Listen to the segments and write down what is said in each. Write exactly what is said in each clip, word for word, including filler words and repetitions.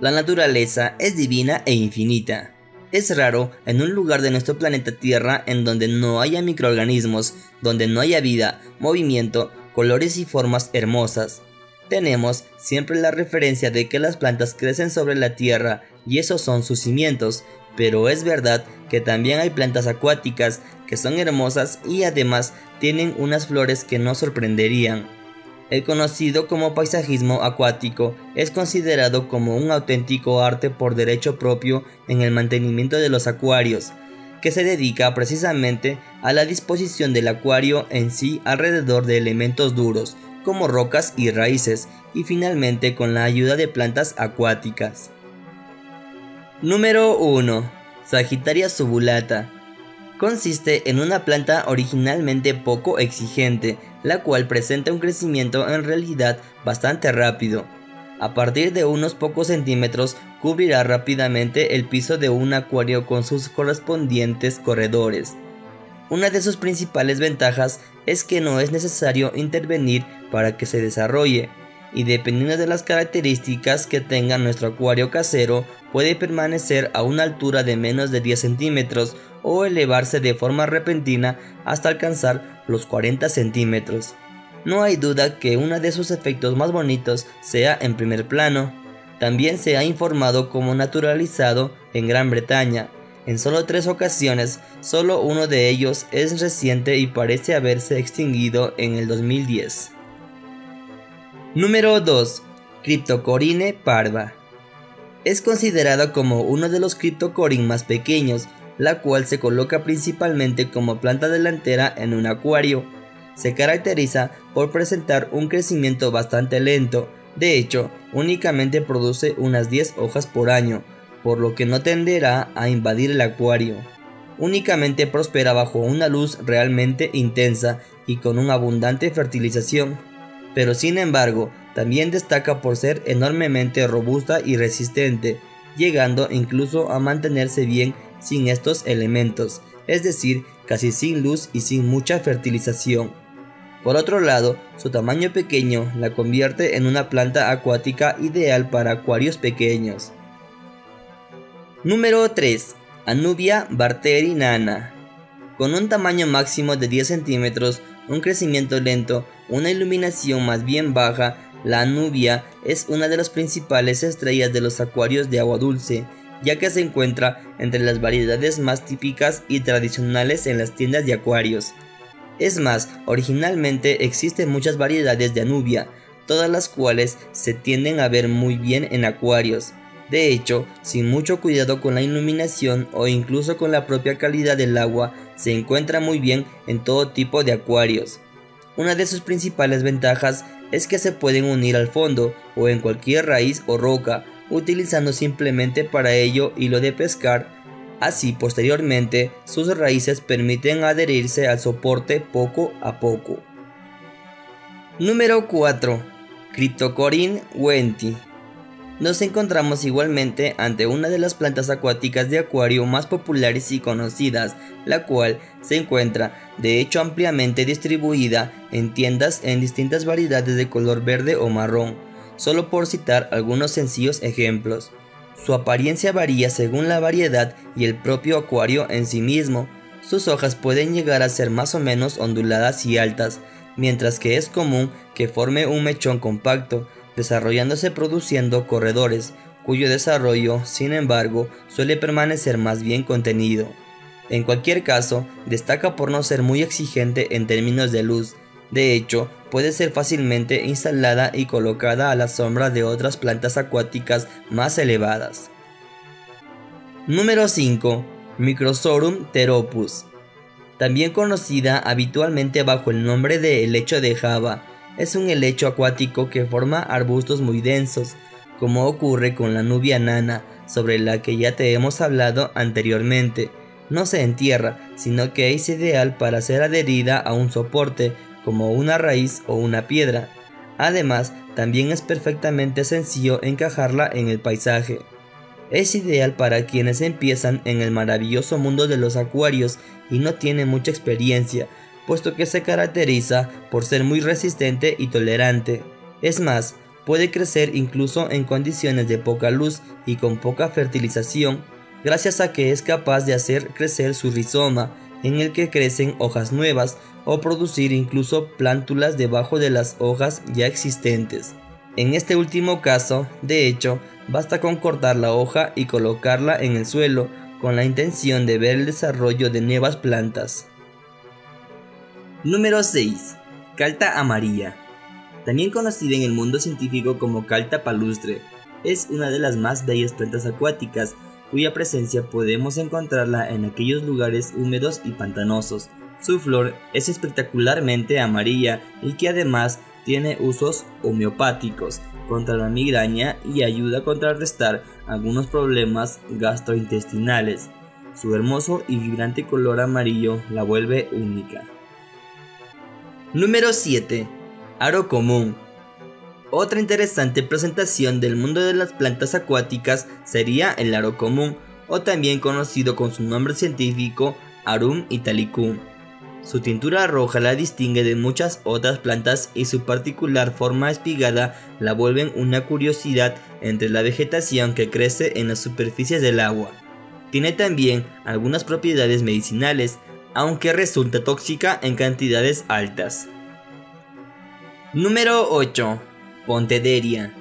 La naturaleza es divina e infinita. Es raro en un lugar de nuestro planeta Tierra en donde no haya microorganismos, donde no haya vida, movimiento, colores y formas hermosas. Tenemos siempre la referencia de que las plantas crecen sobre la tierra y esos son sus cimientos, pero es verdad que también hay plantas acuáticas que son hermosas y además tienen unas flores que nos sorprenderían. El conocido como paisajismo acuático es considerado como un auténtico arte por derecho propio en el mantenimiento de los acuarios, que se dedica precisamente a la disposición del acuario en sí alrededor de elementos duros, como rocas y raíces, y finalmente con la ayuda de plantas acuáticas. Número uno. Sagitaria subulata. Consiste en una planta originalmente poco exigente, la cual presenta un crecimiento en realidad bastante rápido. A partir de unos pocos centímetros cubrirá rápidamente el piso de un acuario con sus correspondientes corredores. Una de sus principales ventajas es que no es necesario intervenir para que se desarrolle, y dependiendo de las características que tenga nuestro acuario casero, puede permanecer a una altura de menos de diez centímetros o elevarse de forma repentina hasta alcanzar los cuarenta centímetros. No hay duda que uno de sus efectos más bonitos sea en primer plano. También se ha informado como naturalizado en Gran Bretaña. En solo tres ocasiones, solo uno de ellos es reciente y parece haberse extinguido en el dos mil diez. Número dos. Cryptocoryne parva. Es considerada como uno de los Cryptocoryne más pequeños, la cual se coloca principalmente como planta delantera en un acuario. Se caracteriza por presentar un crecimiento bastante lento, de hecho, únicamente produce unas diez hojas por año, por lo que no tenderá a invadir el acuario. Únicamente prospera bajo una luz realmente intensa y con una abundante fertilización, pero sin embargo, también destaca por ser enormemente robusta y resistente, llegando incluso a mantenerse bien sin estos elementos, es decir, casi sin luz y sin mucha fertilización. Por otro lado, su tamaño pequeño la convierte en una planta acuática ideal para acuarios pequeños. Número tres. Anubias barteri nana. Con un tamaño máximo de diez centímetros, un crecimiento lento, una iluminación más bien baja, la Anubia es una de las principales estrellas de los acuarios de agua dulce, ya que se encuentra entre las variedades más típicas y tradicionales en las tiendas de acuarios. Es más, originalmente existen muchas variedades de Anubia, todas las cuales se tienden a ver muy bien en acuarios. De hecho, sin mucho cuidado con la iluminación o incluso con la propia calidad del agua, se encuentra muy bien en todo tipo de acuarios. Una de sus principales ventajas es que se pueden unir al fondo o en cualquier raíz o roca, utilizando simplemente para ello hilo de pescar. Así, posteriormente, sus raíces permiten adherirse al soporte poco a poco. Número cuatro. Cryptocoryne wentii. Nos encontramos igualmente ante una de las plantas acuáticas de acuario más populares y conocidas, la cual se encuentra, de hecho, ampliamente distribuida en tiendas en distintas variedades de color verde o marrón, solo por citar algunos sencillos ejemplos. Su apariencia varía según la variedad y el propio acuario en sí mismo. Sus hojas pueden llegar a ser más o menos onduladas y altas, mientras que es común que forme un mechón compacto, desarrollándose produciendo corredores, cuyo desarrollo, sin embargo, suele permanecer más bien contenido. En cualquier caso, destaca por no ser muy exigente en términos de luz. De hecho, puede ser fácilmente instalada y colocada a la sombra de otras plantas acuáticas más elevadas. Número cinco. Microsorum pteropus. También conocida habitualmente bajo el nombre de helecho de Java, es un helecho acuático que forma arbustos muy densos, como ocurre con la Anubia nana, sobre la que ya te hemos hablado anteriormente. No se entierra, sino que es ideal para ser adherida a un soporte, como una raíz o una piedra. Además, también es perfectamente sencillo encajarla en el paisaje. Es ideal para quienes empiezan en el maravilloso mundo de los acuarios y no tienen mucha experiencia, puesto que se caracteriza por ser muy resistente y tolerante. Es más, Puede crecer incluso en condiciones de poca luz y con poca fertilización, gracias a que es capaz de hacer crecer su rizoma, en el que crecen hojas nuevas, o producir incluso plántulas debajo de las hojas ya existentes. En este último caso, de hecho, basta con cortar la hoja y colocarla en el suelo, con la intención de ver el desarrollo de nuevas plantas. Número seis. Calta amarilla. También conocida en el mundo científico como calta palustre, es una de las más bellas plantas acuáticas, cuya presencia podemos encontrarla en aquellos lugares húmedos y pantanosos. Su flor es espectacularmente amarilla y que además tiene usos homeopáticos contra la migraña y ayuda a contrarrestar algunos problemas gastrointestinales. Su hermoso y vibrante color amarillo la vuelve única. Número siete. Aro común. Otra interesante presentación del mundo de las plantas acuáticas sería el aro común, o también conocido con su nombre científico Arum italicum. Su tintura roja la distingue de muchas otras plantas y su particular forma espigada la vuelven una curiosidad entre la vegetación que crece en las superficies del agua. Tiene también algunas propiedades medicinales, aunque resulta tóxica en cantidades altas. Número ocho. Pontederia.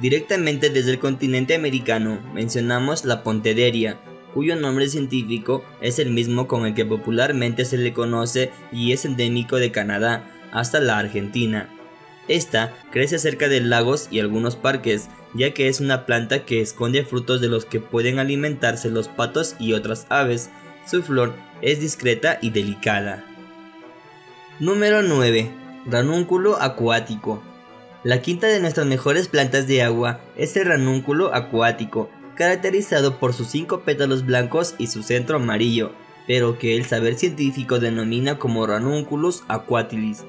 Directamente desde el continente americano mencionamos la Pontederia, cuyo nombre científico es el mismo con el que popularmente se le conoce y es endémico de Canadá hasta la Argentina. Esta crece cerca de lagos y algunos parques, ya que es una planta que esconde frutos de los que pueden alimentarse los patos y otras aves. Su flor es discreta y delicada. Número nueve. Ranúnculo acuático. La quinta de nuestras mejores plantas de agua es el ranúnculo acuático, caracterizado por sus cinco pétalos blancos y su centro amarillo, pero que el saber científico denomina como Ranunculus aquatilis.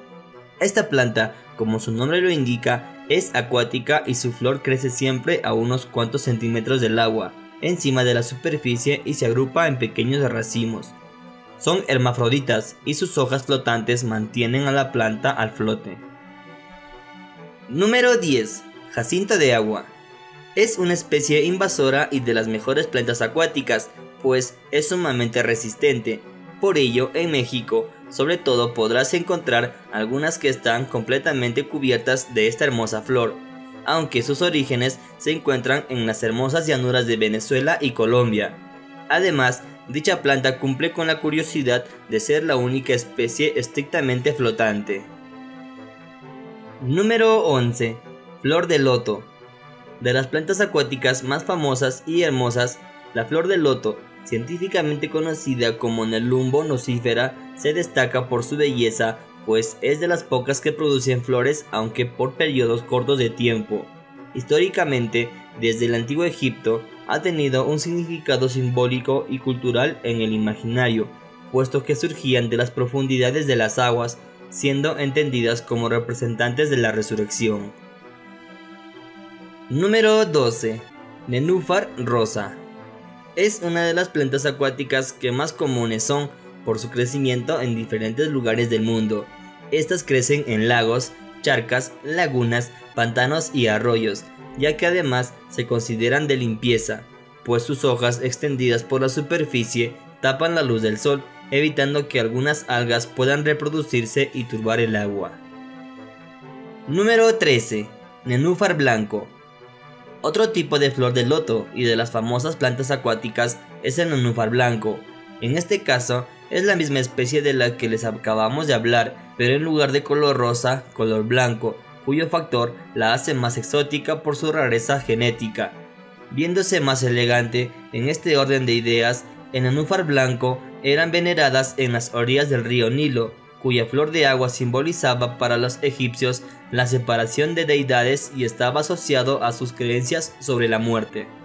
Esta planta, como su nombre lo indica, es acuática y su flor crece siempre a unos cuantos centímetros del agua, encima de la superficie, y se agrupa en pequeños racimos. Son hermafroditas y sus hojas flotantes mantienen a la planta al flote. Número diez. Jacinto de agua. Es una especie invasora y de las mejores plantas acuáticas, pues es sumamente resistente. Por ello, en México, sobre todo, podrás encontrar algunas que están completamente cubiertas de esta hermosa flor, aunque sus orígenes se encuentran en las hermosas llanuras de Venezuela y Colombia. Además, dicha planta cumple con la curiosidad de ser la única especie estrictamente flotante. Número once. Flor de loto. De las plantas acuáticas más famosas y hermosas, la flor de loto, científicamente conocida como Nelumbo nucifera, se destaca por su belleza, pues es de las pocas que producen flores, aunque por periodos cortos de tiempo. Históricamente, desde el antiguo Egipto, ha tenido un significado simbólico y cultural en el imaginario, puesto que surgían de las profundidades de las aguas, siendo entendidas como representantes de la resurrección. Número doce. Nenúfar rosa. Es una de las plantas acuáticas que más comunes son por su crecimiento en diferentes lugares del mundo. Estas crecen en lagos, charcas, lagunas, pantanos y arroyos, ya que además se consideran de limpieza, pues sus hojas extendidas por la superficie tapan la luz del sol, evitando que algunas algas puedan reproducirse y turbar el agua. Número trece. Nenúfar blanco. Otro tipo de flor de loto y de las famosas plantas acuáticas es el nenúfar blanco. En este caso, es la misma especie de la que les acabamos de hablar, pero en lugar de color rosa, color blanco, cuyo factor la hace más exótica por su rareza genética. Viéndose más elegante, en este orden de ideas, el nenúfar blanco eran veneradas en las orillas del río Nilo, cuya flor de agua simbolizaba para los egipcios la separación de deidades y estaba asociado a sus creencias sobre la muerte.